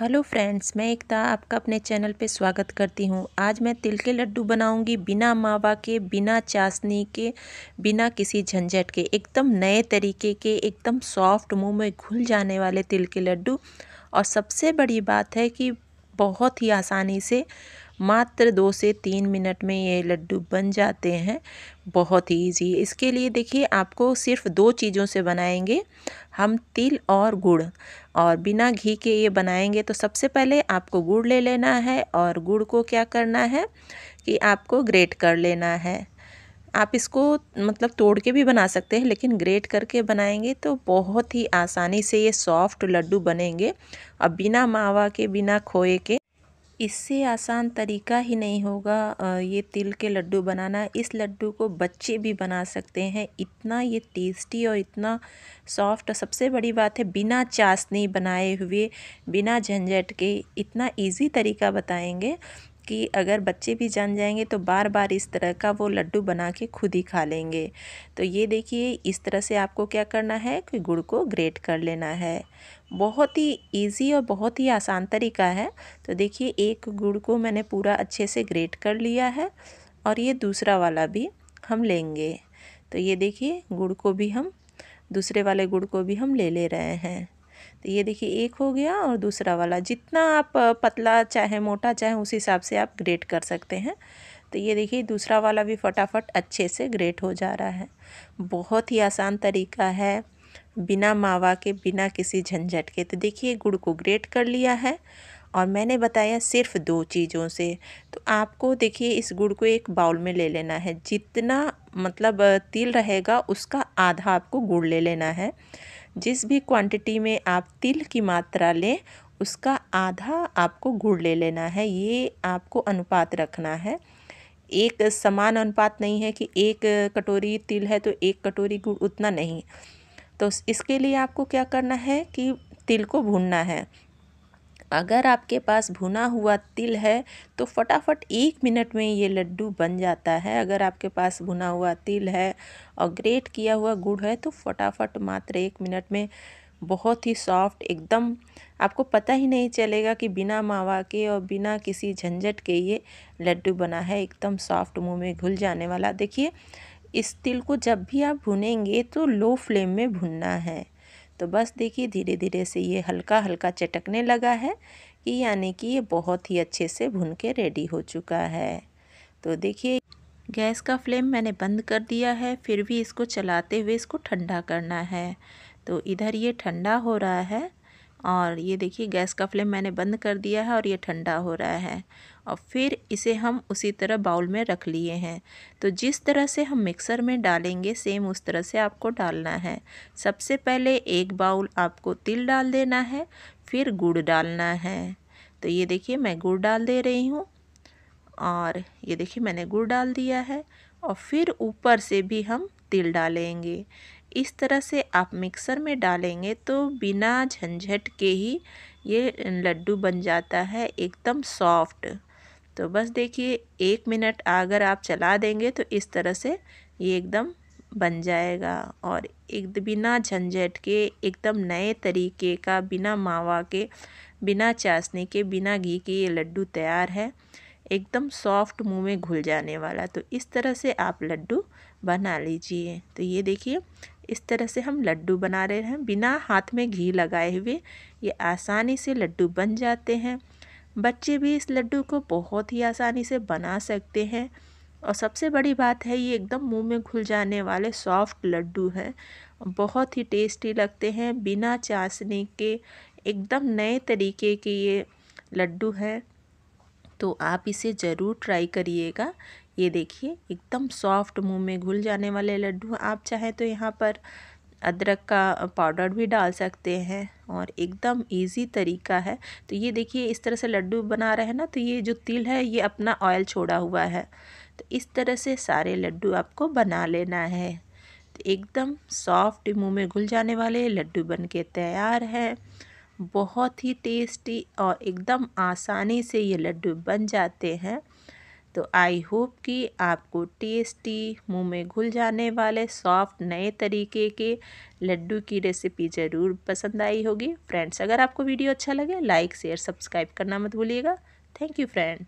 Hello friends, मैं एकता आपका अपने चैनल पे स्वागत करती हूँ। आज मैं तिल के लड्डू बनाऊँगी बिना मावा के, बिना चाशनी के, बिना किसी झंझट के, एकदम नए तरीके के, एकदम सॉफ्ट, मुंह में घुल जाने वाले तिल के लड्डू। और सबसे बड़ी बात है कि बहुत ही आसानी से मात्र 2 से 3 मिनट में ये लड्डू बन जाते हैं, बहुत ही ईजी। इसके लिए देखिए, आपको सिर्फ 2 चीज़ों से बनाएंगे हम, तिल और गुड़, और बिना घी के ये बनाएंगे। तो सबसे पहले आपको गुड़ ले लेना है और गुड़ को क्या करना है कि आपको ग्रेट कर लेना है। आप इसको मतलब तोड़ के भी बना सकते हैं, लेकिन ग्रेट करके बनाएंगे तो बहुत ही आसानी से ये सॉफ्ट लड्डू बनेंगे, और बिना मावा के, बिना खोए के। इससे आसान तरीका ही नहीं होगा ये तिल के लड्डू बनाना। इस लड्डू को बच्चे भी बना सकते हैं, इतना ये टेस्टी और इतना सॉफ्ट। सबसे बड़ी बात है बिना चाशनी बनाए हुए, बिना झंझट के, इतना इजी तरीका बताएंगे कि अगर बच्चे भी जान जाएंगे तो बार बार इस तरह का वो लड्डू बना के खुद ही खा लेंगे। तो ये देखिए, इस तरह से आपको क्या करना है कि गुड़ को ग्रेट कर लेना है। बहुत ही इजी और बहुत ही आसान तरीका है। तो देखिए, एक गुड़ को मैंने पूरा अच्छे से ग्रेट कर लिया है, और ये दूसरा वाला भी हम लेंगे। तो ये देखिए, गुड़ को भी हम, दूसरे वाले गुड़ को भी हम ले रहे हैं। तो ये देखिए, एक हो गया और दूसरा वाला। जितना आप पतला चाहे मोटा चाहे उस हिसाब से आप ग्रेट कर सकते हैं। तो ये देखिए, दूसरा वाला भी फटाफट अच्छे से ग्रेट हो जा रहा है। बहुत ही आसान तरीका है, बिना मावा के, बिना किसी झंझट के। तो देखिए, गुड़ को ग्रेट कर लिया है, और मैंने बताया सिर्फ 2 चीज़ों से। तो आपको देखिए, इस गुड़ को एक बाउल में ले लेना है। जितना मतलब तिल रहेगा उसका आधा आपको गुड़ ले लेना है। जिस भी क्वांटिटी में आप तिल की मात्रा लें उसका आधा आपको गुड़ ले लेना है। ये आपको अनुपात रखना है, एक समान अनुपात नहीं है कि 1 कटोरी तिल है तो 1 कटोरी गुड़, उतना नहीं। तो इसके लिए आपको क्या करना है कि तिल को भूनना है। अगर आपके पास भुना हुआ तिल है तो फटाफट 1 मिनट में ये लड्डू बन जाता है। अगर आपके पास भुना हुआ तिल है और ग्रेट किया हुआ गुड़ है तो फटाफट मात्र 1 मिनट में बहुत ही सॉफ्ट, एकदम आपको पता ही नहीं चलेगा कि बिना मावा के और बिना किसी झंझट के ये लड्डू बना है, एकदम सॉफ्ट, मुंह में घुल जाने वाला। देखिए, इस तिल को जब भी आप भुनेंगे तो लो फ्लेम में भुनना है। तो बस देखिए, धीरे धीरे से ये हल्का हल्का चटकने लगा है, कि यानी कि ये बहुत ही अच्छे से भुन के रेडी हो चुका है। तो देखिए, गैस का फ्लेम मैंने बंद कर दिया है, फिर भी इसको चलाते हुए इसको ठंडा करना है। तो इधर ये ठंडा हो रहा है, और ये देखिए, गैस का फ्लेम मैंने बंद कर दिया है और ये ठंडा हो रहा है। और फिर इसे हम उसी तरह बाउल में रख लिए हैं। तो जिस तरह से हम मिक्सर में डालेंगे सेम उस तरह से आपको डालना है। सबसे पहले 1 बाउल आपको तिल डाल देना है, फिर गुड़ डालना है। तो ये देखिए, मैं गुड़ डाल दे रही हूँ, और ये देखिए मैंने गुड़ डाल दिया है, और फिर ऊपर से भी हम तिल डालेंगे। इस तरह से आप मिक्सर में डालेंगे तो बिना झंझट के ही ये लड्डू बन जाता है, एकदम सॉफ्ट। तो बस देखिए, 1 मिनट अगर आप चला देंगे तो इस तरह से ये एकदम बन जाएगा, और एकदम बिना झंझट के, एकदम नए तरीके का, बिना मावा के, बिना चाशनी के, बिना घी के ये लड्डू तैयार है, एकदम सॉफ्ट, मुंह में घुल जाने वाला। तो इस तरह से आप लड्डू बना लीजिए। तो ये देखिए, इस तरह से हम लड्डू बना रहे हैं बिना हाथ में घी लगाए हुए। ये आसानी से लड्डू बन जाते हैं। बच्चे भी इस लड्डू को बहुत ही आसानी से बना सकते हैं, और सबसे बड़ी बात है ये एकदम मुंह में घुल जाने वाले सॉफ्ट लड्डू हैं, बहुत ही टेस्टी लगते हैं। बिना चाशनी के एकदम नए तरीके के ये लड्डू हैं, तो आप इसे ज़रूर ट्राई करिएगा। ये देखिए, एकदम सॉफ्ट, मुंह में घुल जाने वाले लड्डू। आप चाहे तो यहाँ पर अदरक का पाउडर भी डाल सकते हैं, और एकदम इजी तरीका है। तो ये देखिए, इस तरह से लड्डू बना रहे हैं ना, तो ये जो तिल है ये अपना ऑयल छोड़ा हुआ है। तो इस तरह से सारे लड्डू आपको बना लेना है। तो एकदम सॉफ्ट, मुँह में घुल जाने वाले लड्डू बन के तैयार है। बहुत ही टेस्टी और एकदम आसानी से ये लड्डू बन जाते हैं। तो आई होप कि आपको टेस्टी मुंह में घुल जाने वाले सॉफ्ट नए तरीके के लड्डू की रेसिपी ज़रूर पसंद आई होगी। फ्रेंड्स, अगर आपको वीडियो अच्छा लगे लाइक शेयर सब्सक्राइब करना मत भूलिएगा। Thank you friend.